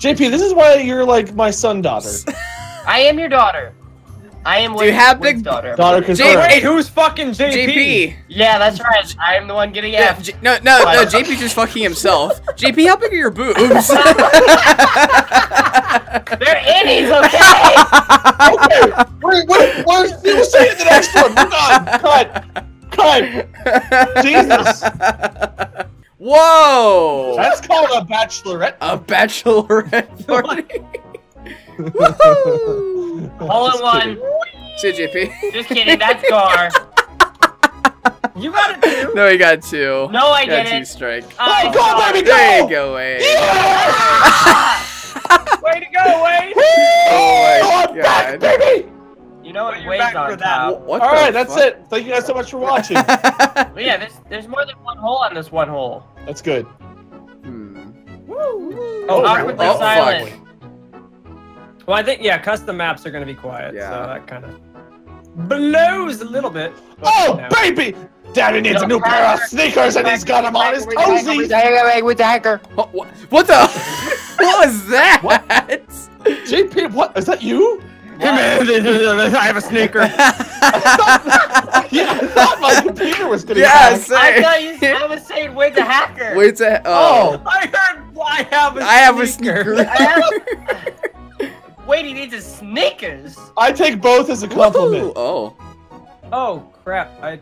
JP, this is why you're like my son-daughter. I am your daughter. I am Wade's daughter. Wait, who's fucking JP? Yeah, that's right. I am the one getting F. No, JP's just fucking himself. JP, how big are your boobs? They're innies, okay? Okay, we're saying the next one. We're not. Cut. Jesus. Whoa! That's called a bachelorette. A bachelorette party. Woohoo! All in one. See JP. Just kidding. That's Gar. You got a two. No, he got two. No, I got didn't. Two strike. Oh, go, baby, go! There you go, Wade. Yeah! Way to go, Wade! Oh my God, baby! You know what? Wade's on top. All right, that's it. Thank you guys so much for watching. Yeah, there's more than one hole on this one hole. That's good. Hmm. Woo! Oh, awkwardly silent. Well, I think, yeah, custom maps are going to be quiet, so that kind of blows a little bit. Oh, no. Baby! Daddy needs a new pair of sneakers and he's got them on his toesies! With the hacker! What the? What was that? What? JP, what? Is that you? Hey man, I have a sneaker. I thought my computer was gonna die. I was saying Wade's a hacker. Wade's a I heard I have a sneaker. Wade, he needs his sneakers. I take both as a compliment. Ooh, oh crap. Bye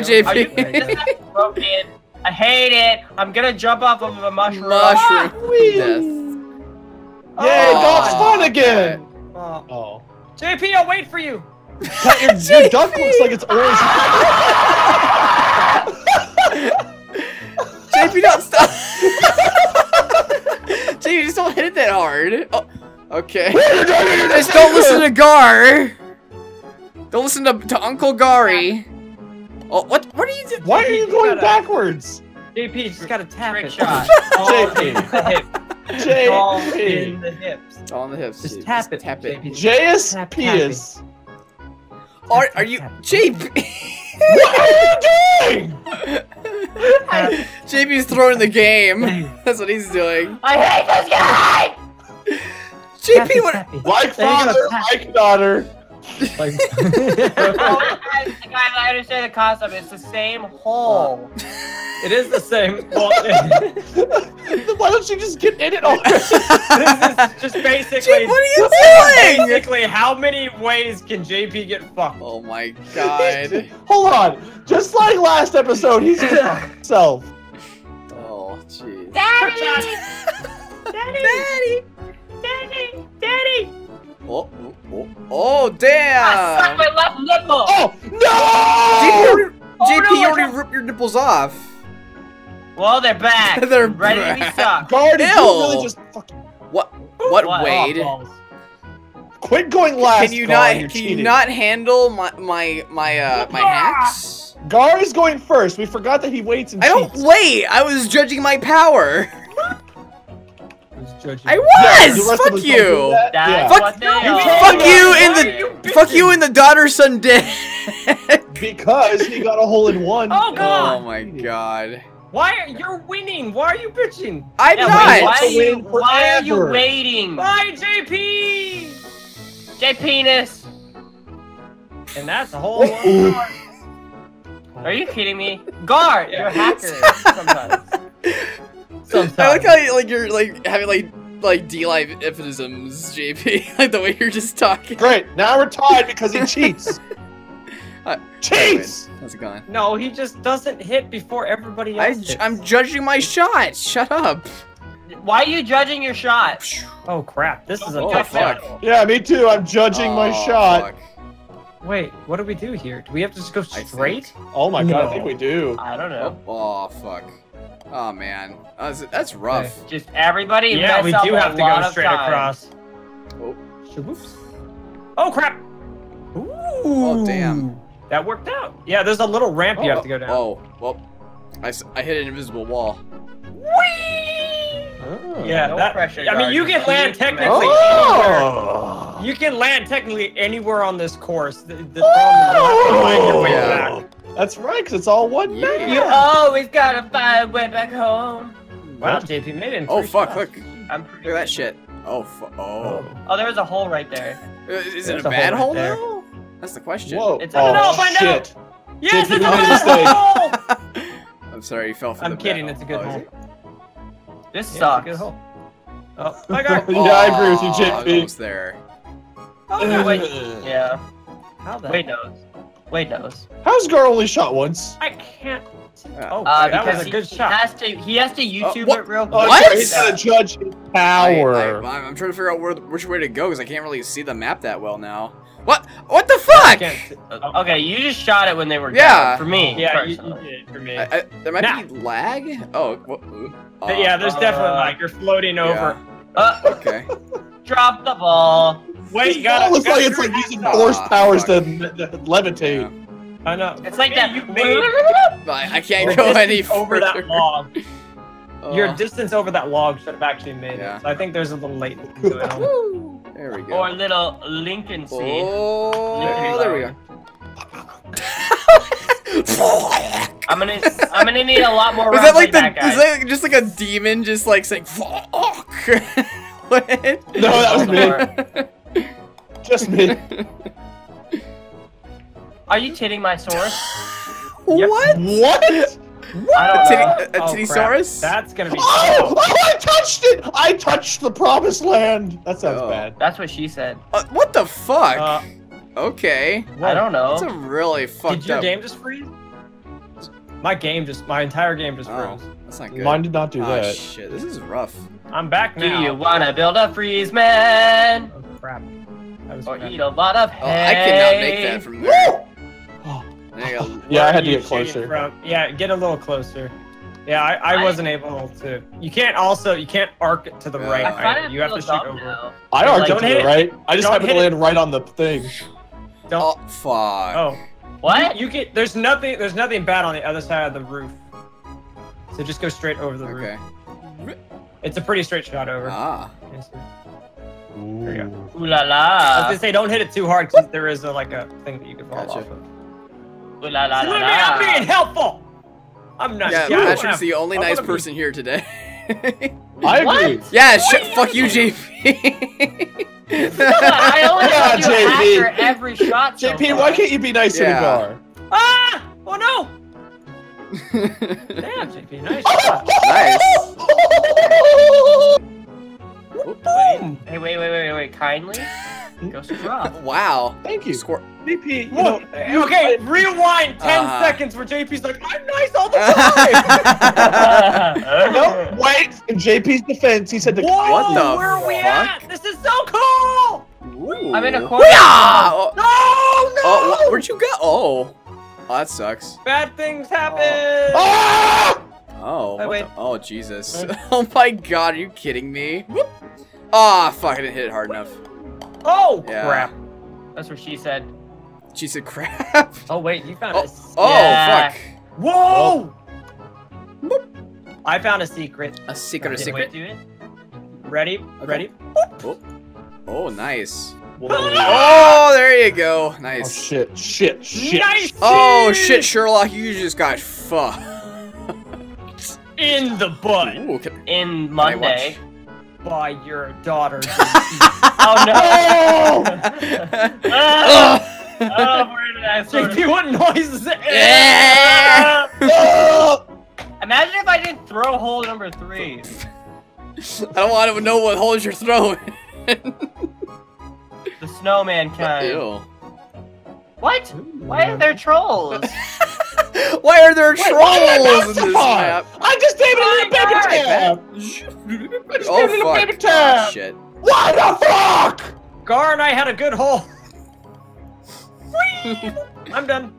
JP. I hate it. I'm gonna jump off of a mushroom. Yay, golf's fun again! JP, I'll wait for you! Your duck looks like it's orange. JP, don't stop! JP, just don't hit it that hard. Oh, okay. Just don't listen to Gar. Don't listen to Uncle Gary. Oh, what are you doing? Why are you going backwards? JP, just gotta tap it. Shot. JP. J all in the hips. It's all in the hips. Just tap it. Tap it. JSP. Are you JP? What are you doing? JP's throwing the game. That's what he's doing. I hate this game. JP, what? Like father, like daughter. Like guys, I understand the concept. It's the same hole. It is the same. Why don't you just get in it already? This is just basically. Jake, what are you doing? Basically, how many ways can JP get fucked? Oh my God! Hold on. Just like last episode, he's just himself. Oh jeez. Daddy. Oh damn! I sucked my left nipple. Oh no! JP, you already ripped your nipples off. Well, they're back. They're ready to be sucked. Guard, you really just fucking... What, Wade? Quit going last. Can you not handle my hacks? Gar is going first. We forgot that he waits and cheats. I don't wait. I was judging my power. I was! Fuck you! Fuck you in the daughter-son dick! Because he got a hole-in-one. Oh god! Oh my god. Why are you winning? Why are you bitching? I'm not! Why are you waiting? Bye, JP! J-penis! And that's a hole-in-one. Are you kidding me? Gar, you're a hacker sometimes. Sometimes. I like how you're like having like D-live euphemisms, JP. Like the way you're just talking. Great. Now we're tied because he cheats. Cheats. How's it going? No, he just doesn't hit before everybody else. I'm judging my shot. Shut up. Why are you judging your shot? Oh crap! This is a tough one. Yeah, me too. I'm judging my shot. Fuck. Wait, what do we do here? Do we have to just go straight? Oh my god, I think we do. I don't know. Oh fuck. Oh man, that's rough. Okay. Just everybody. Yeah, we do have to go straight across. Oh, whoops. Oh crap! Ooh. Oh damn. That worked out. Yeah, there's a little ramp you have to go down. Oh well, I hit an invisible wall. Whee! Oh, yeah, no pressure. I mean, you can land technically anywhere. You can land technically anywhere on this course. The problem is you find your way back. That's right, because it's all one map. You always gotta find a way back home. Wow, JP made it in 3 shots. Look. Look at that shit. Oh, oh, there's a hole right there. Is it a bad hole though? That's the question. Whoa! It's find out. Yes, it's a bad hole. I'm sorry, you fell for the kidding. It's a good hole. This sucks. It's a good hole. Oh my god! Yeah, I agree with you, JP. Almost there. Oh no! Wait. Yeah. How the? Wade knows. Wade knows. How's Gar only shot once? I can't. Oh, that was a good shot. He has to YouTube it real quick. What? He's got to judge his power. I'm trying to figure out which way to go because I can't really see the map that well now. What? What the fuck? Okay, you just shot it when they were down. For me. Yeah, you did for me. There might be lag? Oh. Yeah, there's definitely lag. You're floating over. Okay. Drop the ball. Wait, you got it. Looks like it's like using force powers to levitate. Yeah. I know. It's like I can't go any further. That log. Your distance over that log should have actually made it. So I think there's a little latency going on. There we go. Or a little Lincoln seed. Oh, there we go. I'm gonna need a lot more. Was that like is that just like a demon just like saying fuck? No, that was me. Just me. Are you titting my source? What? What? What? A tittysaurus? That's gonna be. Oh! I touched it! I touched the promised land. That sounds bad. That's what she said. What the fuck? Okay. I don't know. That's a really fucked up. Did your game just freeze? My entire game just froze. That's not good. Mine did not do that. Oh shit! This is rough. I'm back now. Do you wanna build a freeze man? Oh crap! Or eat a lot of hay. I cannot make that from there. Yeah, I had to get closer. Yeah, get a little closer. Yeah, I wasn't able to. You can't arc it to the right. You have to shoot over. Now. I arced like, it to the right. I just happened to land right on the thing. Don't. Oh, fuck. Oh. What? You get. There's nothing bad on the other side of the roof. So just go straight over the roof. It's a pretty straight shot over. Ah. Yes, ooh. There you go. Ooh la la. I was gonna say, don't hit it too hard because there is a thing that you can fall off of. Look at me, I'm being helpful! I'm not sure. Yeah, Patrick's the only nice person here today. I agree. Yeah, fuck you, JP. I only want you after every shot. JP, why can't you be nice to the bar? Ah! Oh no! Damn, JP, nice shot. Nice. Hey, wait, kindly? Go scrub. Wow. Thank you. JP, okay, rewind 10 seconds where JP's like, I'm nice all the time! No, wait! In JP's defense, he said, what the fuck? Where are we at? This is so cool! Ooh. I'm in a corner. Oh, no! Oh, where'd you go? Oh, that sucks. Bad things happen! Oh, Jesus. Oh my god, are you kidding me? Ah, fuck, I didn't hit it hard enough. Oh, crap. That's what she said. She said crap. Oh, wait, you found a secret. Oh, fuck. Whoa! Whoop. I found a secret. A secret? Wait, ready? Okay. Ready? Oh, nice. Oh, there you go. Nice. Oh, shit. Nice! Oh, shit, Sherlock, you just got fucked. In the butt. Ooh, in Monday. By your daughter. Oh no! Where did I start? JP, what noise is it? Yeah. Imagine if I didn't throw hole number 3. I don't want to know what holes you're throwing. The snowman kind. Ew. What? Why are there trolls? Why are there trolls in this map? I just gave it a little paper tab! I just gave it a little paper tab! Oh, shit. What the fuck?! Gar and I had a good hole. I'm done.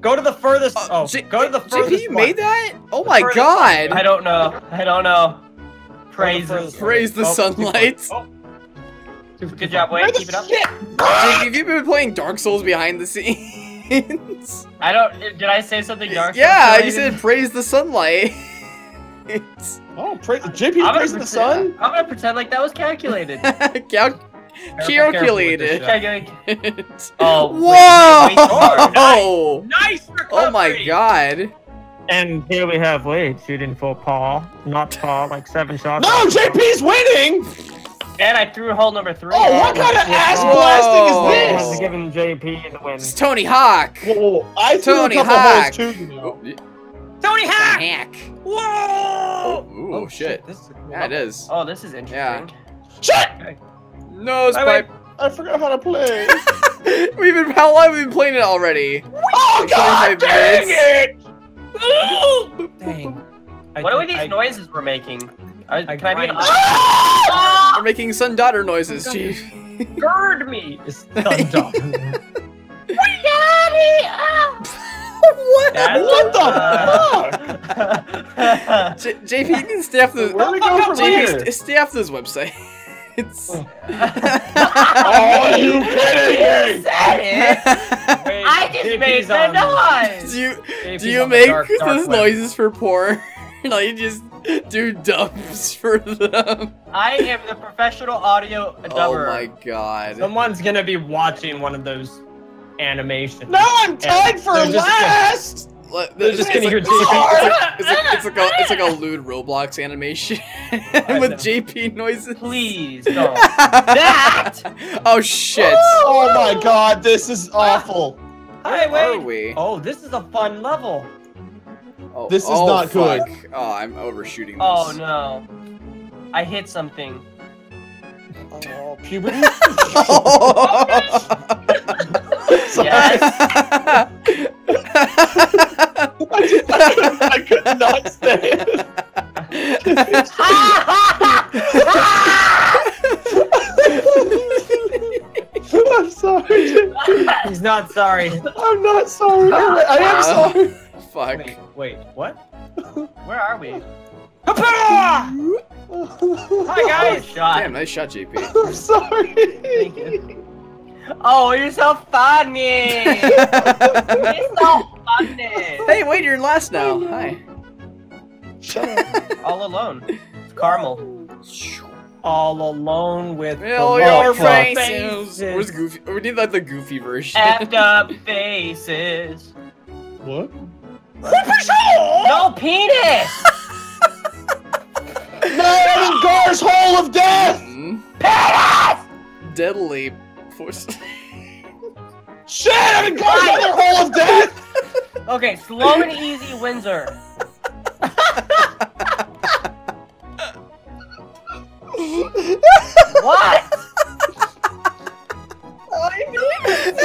Go to the furthest- go to the furthest JP, you made that? Oh my god! I don't know. Praise the sunlight. Good job, Wade. Keep it up. JP, have you been playing Dark Souls behind the scenes? I don't. Did I say something dark? Yeah, you said praise the sunlight. JP, praise the sun? I'm gonna pretend like that was calculated. Calculated. Oh, whoa! Wait, nice recovery! Oh my god. And here we have Wade shooting for par. Not par, like 7 shots. No, JP's winning! And I threw hole number 3. Oh, what kind of ass blasting is this? Giving JP the win. It's Tony Hawk. Whoa, I threw Tony a couple holes too, you know. Tony Hawk! Whoa! Oh, oh shit. This is cool. Yeah, it is. Oh, this is interesting. Yeah. Shit! Nose pipe. I forgot how to play. How long have we been playing it already? Oh god dang it! Dang. What are these noises we're making? Can I be an We're making son-daughter noises, Chief. Gird me! Son-daughter. We got it! What? What the fuck? JP, you can stay off this. Where do we go from here? Stay off this website. It's... Are you kidding me? I just made the noise. Do you make those noises for porn? No, you just do dubs for them. I am the professional audio dubber. Oh my god. Someone's gonna be watching one of those animations. No, I'm tied for last! They're just gonna hear JP. It's like a lewd Roblox animation with JP noises. Please don't. That! Oh shit. Oh my god, this is awful. Hi, wait. Oh, this is a fun level. Oh, this is not fuck. Good. Oh, I'm overshooting this. Oh no. I hit something. Oh, puberty? Yes. I could not say it. I'm sorry. He's not sorry. I'm not sorry. I am sorry. Fuck. Wait, what? Where are we? Hi guys! Damn, nice shot, JP. I'm sorry. Thank you. Oh, you're so funny! It's so funny! Hey, wait, you're last now. Hi. Shut up. All alone. It's Carmel. All alone with your faces. Where's Goofy? We need like the Goofy version. Effed up faces. What? No penis! No, Gar's hole of death! Penis! Deadly force. Shit! I'm in Gar's other hole of death! Okay, slow and easy, Windsor. What? I knew it.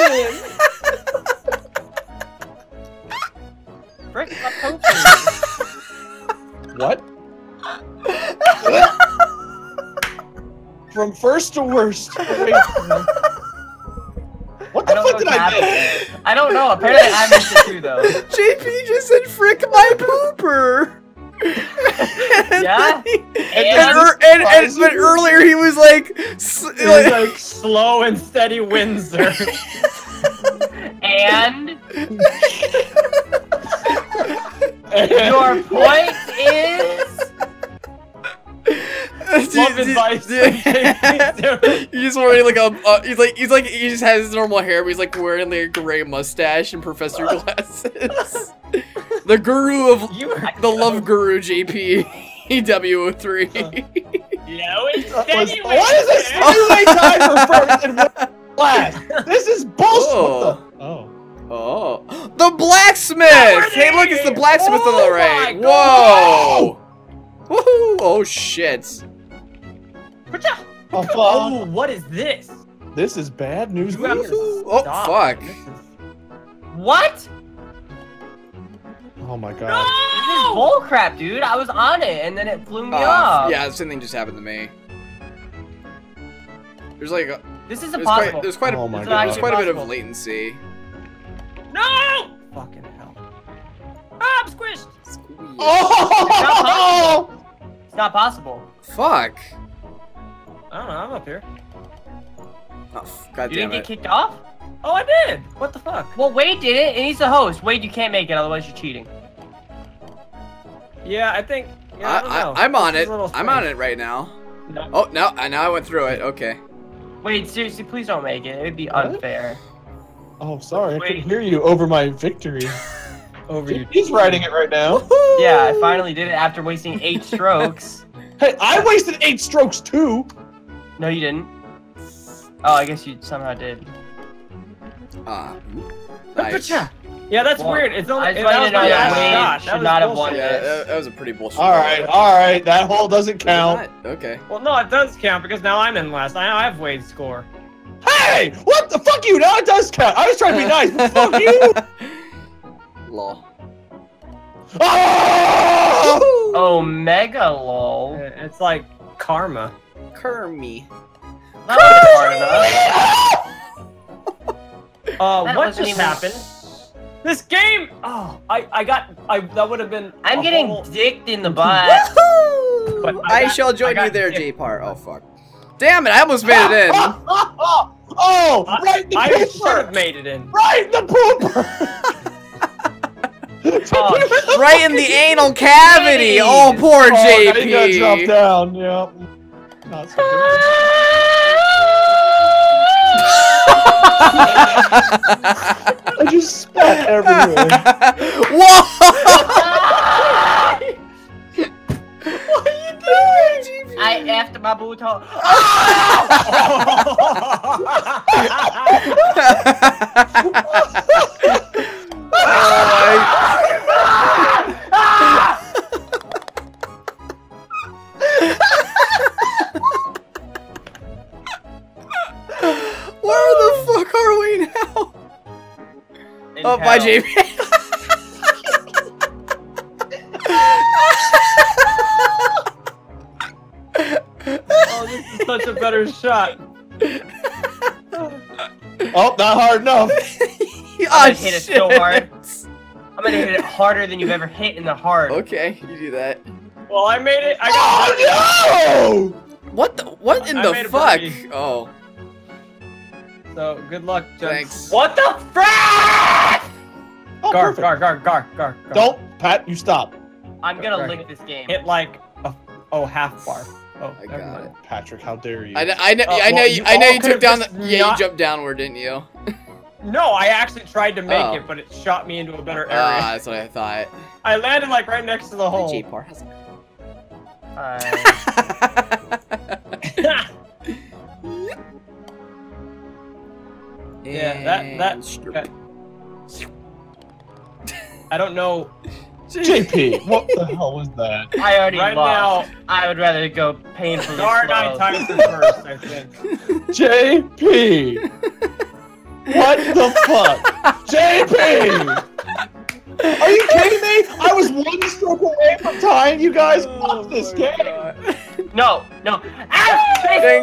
Brick, stop poking. What? From first to worst. What the fuck did I do? I don't know. Apparently I missed it too, though. JP just said, frick my pooper. Yeah? But earlier he was like... He was like slow and steady Windsor. And... Your point is... He's wearing like a he just has his normal hair, but he's like wearing like a gray mustache and professor glasses. The guru of the love guru JPW03. No, it's why is this anyway time for first and last? This is bullshit. Oh, the blacksmith! Hey, look, it's the blacksmith on the right. Whoa! Woohoo! Oh shit! Oh, fuck. Oh, what is this? This is bad news. Oh fuck! What? Oh my god! No! This is bull crap, dude. I was on it and then it blew me off. Yeah, the same thing just happened to me. There's like a. This is impossible. There's quite a bit of latency. No! Fucking hell! Ah, I'm squished. Oh! It's not possible. Fuck. I don't know, I'm up here. Oh, God damn it. You didn't get kicked off? Oh, I did! What the fuck? Well, Wade did it, and he's the host. Wade, you can't make it, otherwise you're cheating. Yeah, I think... Yeah, I don't know. I'm on it. I'm on it right now. No. Oh, no, now I went through it. Okay. Wade, seriously, please don't make it. It would be unfair. Oh, sorry. Wade. I couldn't hear you over my victory. He's riding it right now. Yeah, I finally did it after wasting 8 strokes. Hey, I wasted 8 strokes, too! No, you didn't. Oh, I guess you somehow did. Nice. Yeah, that's weird. It's only I should not have won this. Yeah, that was a pretty bullshit. All right. That hole doesn't count. Okay. Well, no, it does count because now I'm in last. I have Wade's score. Hey, what the fuck you? Now it does count. I was trying to be nice. But fuck you. Lol. Oh! Omega lol. It's like karma. Kermy. Not what just happened? This game! Oh, that would have been. I'm getting dicked in the butt. I shall join you there, J-Par. Oh fuck! Damn it! I almost made it in. Right in the pooper! I should have made it in. Right in the pooper! Right in the anal cavity. Oh, poor JP. I got dropped down. Yeah. Not so good. I just spat everywhere. Whoa! What are you doing? I after my boot hole. Where the fuck are we now? Oh, bye, JP. Oh, this is such a better shot. Oh, not hard enough. I hit it so hard. I'm gonna hit it harder than you've ever hit in the heart. Okay, you do that. Well, I made it. Oh no! What the? What in the fuck? Oh. So good luck, Junk. Thanks. What the frack? Oh, gar. Don't, Pat. You stop. I'm gonna lick this game. Hit like, half bar. Oh, I got it. Patrick, how dare you? I know you took down. You jumped downward, didn't you? No, I actually tried to make it, but it shot me into a better area. Ah, that's what I thought. I landed like right next to the hole. J-Par has yeah, I don't know. JP, what the hell was that? I already lost. Now, I would rather go painfully slow. Nine times the first, I think. JP! What the fuck? JP! Are you kidding me? I was one stroke away from tying you guys off this game. God. No. Yay!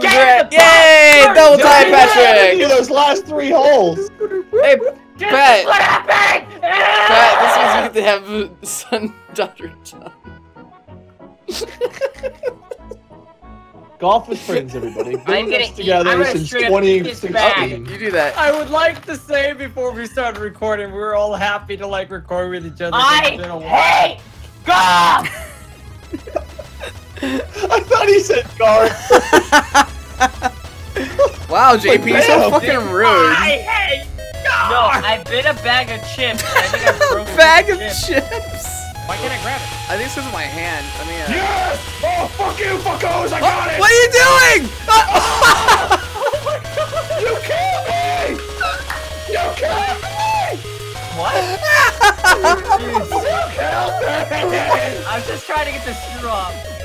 Double tie, Patrick. Those last three holes. Hey, Pat. What happened? Pat, this means you have son, daughter, John. Golf with friends, everybody. I'm getting together since 2016. You do that. I would like to say before we started recording, we were all happy to like record with each other. I hate golf. I thought he said guard. Wow, JP, you're so fucking rude. I hate guard. No, I bit a bag of chips. I think I broke a bag of chips. Why can't I grab it? I think it's because of my hand. I mean, yes! Oh, fuck you, fuckos! I got it! What are you doing? Oh my god! You killed me! You killed me! What? You killed me! I'm just trying to get the screw up.